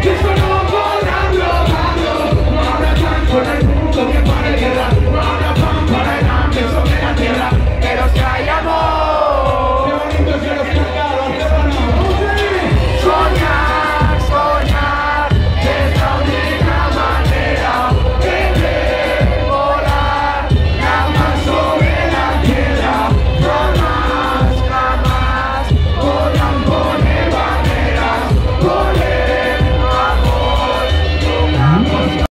Que solo volando, volando, no habrá tanto en el mundo que pare guerra.